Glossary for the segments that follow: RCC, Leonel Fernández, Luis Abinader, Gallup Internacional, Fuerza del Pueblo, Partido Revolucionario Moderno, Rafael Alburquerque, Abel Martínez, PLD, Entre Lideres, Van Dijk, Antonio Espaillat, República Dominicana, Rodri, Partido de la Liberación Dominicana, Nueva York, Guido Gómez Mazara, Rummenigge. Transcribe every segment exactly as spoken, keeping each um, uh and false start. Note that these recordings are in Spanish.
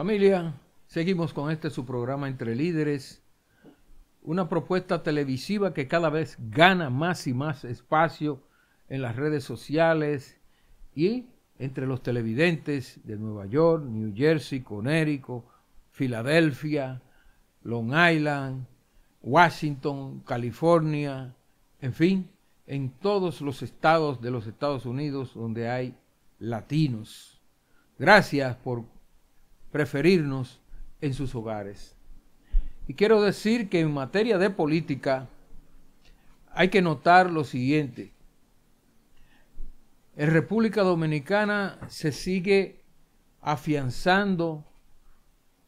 Familia, seguimos con este su programa Entre Líderes, una propuesta televisiva que cada vez gana más y más espacio en las redes sociales y entre los televidentes de Nueva York, New Jersey, Connecticut, Filadelfia, Long Island, Washington, California, en fin, en todos los estados de los Estados Unidos donde hay latinos. Gracias por preferirnos en sus hogares. Y quiero decir que en materia de política hay que notar lo siguiente. En República Dominicana se sigue afianzando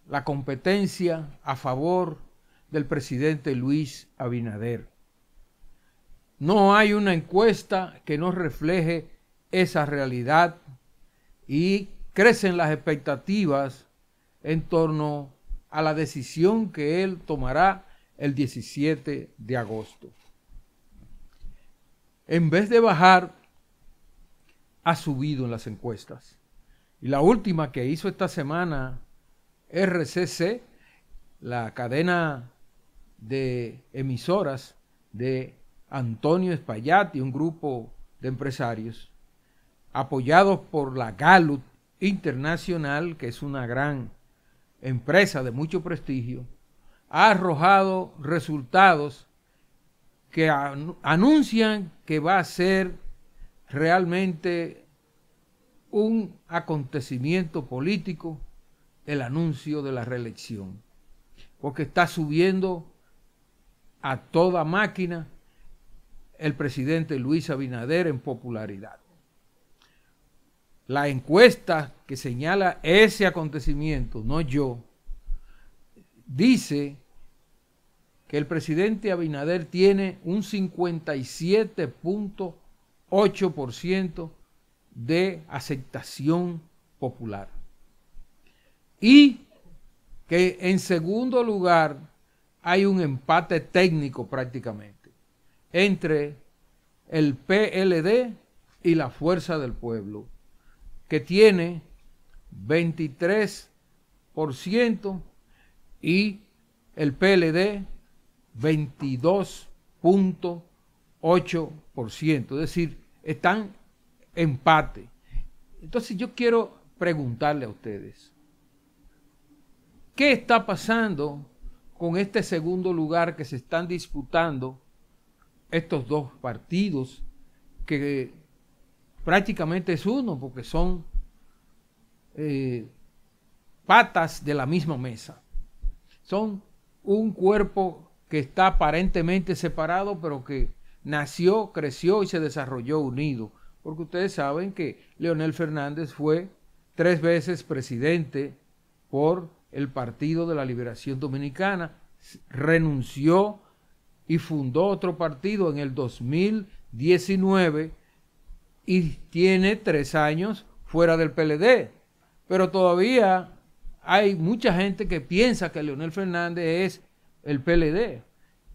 la competencia a favor del presidente Luis Abinader. No hay una encuesta que no refleje esa realidad y crecen las expectativas en torno a la decisión que él tomará el diecisiete de agosto. En vez de bajar, ha subido en las encuestas. Y la última que hizo esta semana R C C, la cadena de emisoras de Antonio Espaillat y un grupo de empresarios, apoyados por la Gallup Internacional, que es una gran empresa de mucho prestigio, ha arrojado resultados que anuncian que va a ser realmente un acontecimiento político el anuncio de la reelección, porque está subiendo a toda máquina el presidente Luis Abinader en popularidad. La encuesta que señala ese acontecimiento, no yo, dice que el presidente Abinader tiene un cincuenta y siete punto ocho por ciento de aceptación popular. Y que en segundo lugar hay un empate técnico prácticamente entre el P L D y la Fuerza del Pueblo, que tiene veintitrés por ciento y el P L D veintidós punto ocho por ciento. Es decir, están empate. Entonces yo quiero preguntarle a ustedes, ¿qué está pasando con este segundo lugar que se están disputando estos dos partidos que prácticamente es uno, porque son eh, patas de la misma mesa? Son un cuerpo que está aparentemente separado, pero que nació, creció y se desarrolló unido. Porque ustedes saben que Leonel Fernández fue tres veces presidente por el Partido de la Liberación Dominicana, renunció y fundó otro partido en el dos mil diecinueve, y tiene tres años fuera del P L D, pero todavía hay mucha gente que piensa que Leonel Fernández es el P L D.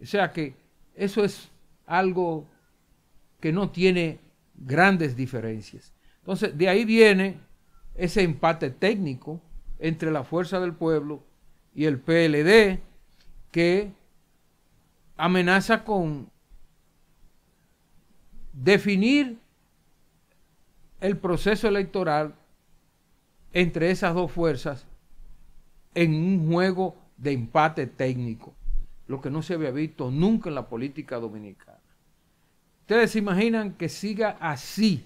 O sea que eso es algo que no tiene grandes diferencias. Entonces, de ahí viene ese empate técnico entre la Fuerza del Pueblo y el P L D, que amenaza con definir el proceso electoral entre esas dos fuerzas en un juego de empate técnico, lo que no se había visto nunca en la política dominicana. ¿Ustedes se imaginan que siga así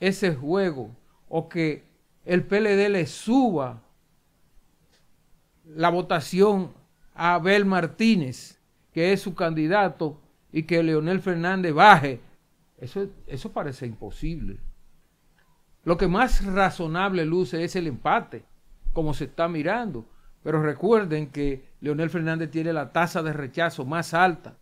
ese juego o que el P L D le suba la votación a Abel Martínez, que es su candidato, y que Leonel Fernández baje? Eso, eso parece imposible. Lo que más razonable luce es el empate, como se está mirando. Pero recuerden que Leonel Fernández tiene la tasa de rechazo más alta.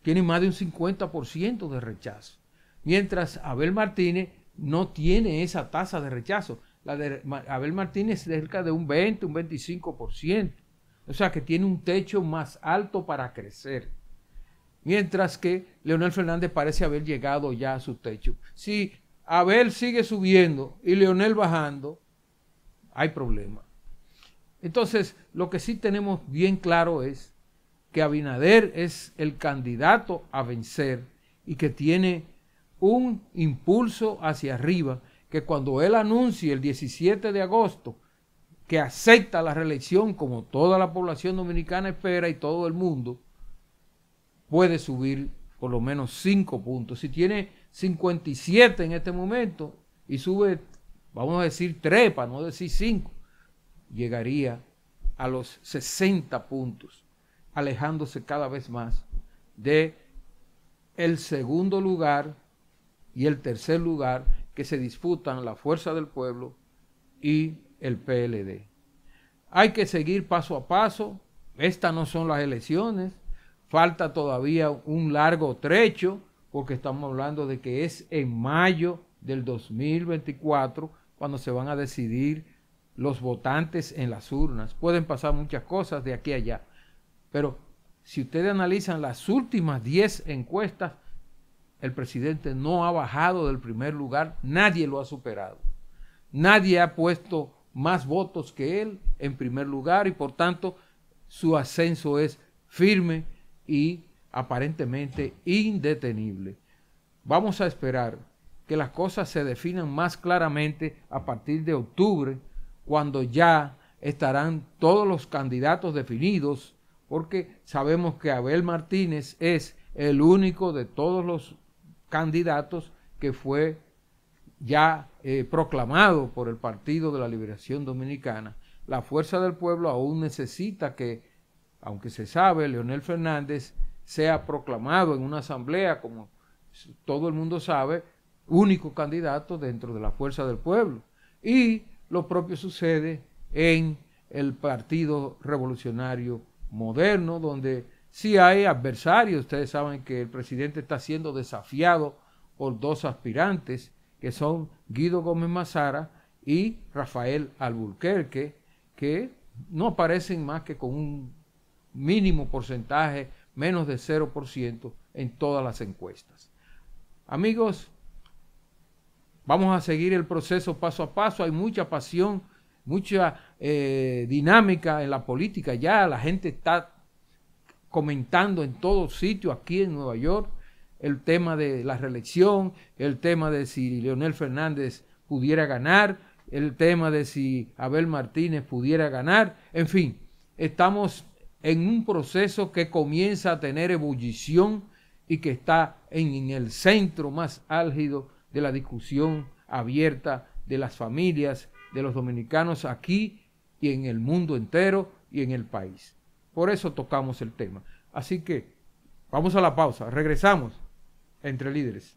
Tiene más de un cincuenta por ciento de rechazo. Mientras Abel Martínez no tiene esa tasa de rechazo. La de Abel Martínez es cerca de un veinte, un veinticinco por ciento. O sea que tiene un techo más alto para crecer. Mientras que Leonel Fernández parece haber llegado ya a su techo. Sí. Abel sigue subiendo y Leonel bajando, hay problema. Entonces, lo que sí tenemos bien claro es que Abinader es el candidato a vencer y que tiene un impulso hacia arriba, que cuando él anuncie el diecisiete de agosto que acepta la reelección, como toda la población dominicana espera y todo el mundo, puede subir por lo menos cinco puntos. Si tiene cincuenta y siete en este momento y sube, vamos a decir tres, para no decir cinco, llegaría a los sesenta puntos, alejándose cada vez más de el segundo lugar y el tercer lugar que se disputan la Fuerza del Pueblo y el P L D. Hay que seguir paso a paso. Estas no son las elecciones, falta todavía un largo trecho, porque estamos hablando de que es en mayo del dos mil veinticuatro cuando se van a decidir los votantes en las urnas. Pueden pasar muchas cosas de aquí a allá, pero si ustedes analizan las últimas diez encuestas, el presidente no ha bajado del primer lugar, nadie lo ha superado. Nadie ha puesto más votos que él en primer lugar y por tanto su ascenso es firme y aparentemente indetenible. Vamos a esperar que las cosas se definan más claramente a partir de octubre, cuando ya estarán todos los candidatos definidos, porque sabemos que Abel Martínez es el único de todos los candidatos que fue ya eh, proclamado por el Partido de la Liberación Dominicana. La Fuerza del Pueblo aún necesita que, aunque se sabe, Leonel Fernández sea proclamado en una asamblea, como todo el mundo sabe, único candidato dentro de la Fuerza del Pueblo. Y lo propio sucede en el Partido Revolucionario Moderno, donde sí hay adversarios. Ustedes saben que el presidente está siendo desafiado por dos aspirantes, que son Guido Gómez Mazara y Rafael Alburquerque, que no aparecen más que con un mínimo porcentaje, menos de cero por ciento en todas las encuestas. Amigos, vamos a seguir el proceso paso a paso. Hay mucha pasión, mucha eh, dinámica en la política. Ya la gente está comentando en todo sitio aquí en Nueva York el tema de la reelección, el tema de si Leonel Fernández pudiera ganar, el tema de si Abel Martínez pudiera ganar. En fin, estamos en un proceso que comienza a tener ebullición y que está en, en el centro más álgido de la discusión abierta de las familias, de los dominicanos aquí y en el mundo entero y en el país. Por eso tocamos el tema. Así que vamos a la pausa, regresamos entre líderes.